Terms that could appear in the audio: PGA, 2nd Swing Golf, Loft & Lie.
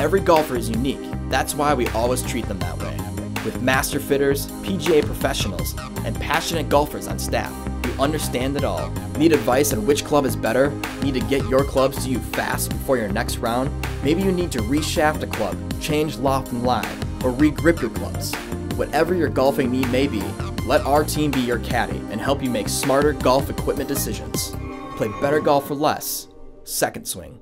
Every golfer is unique. That's why we always treat them that way. With master fitters, PGA professionals, and passionate golfers on staff, we understand it all. Need advice on which club is better? Need to get your clubs to you fast before your next round? Maybe you need to reshaft a club, change loft and lie, or re-grip your clubs. Whatever your golfing need may be, let our team be your caddy and help you make smarter golf equipment decisions. Play better golf for less. 2nd Swing.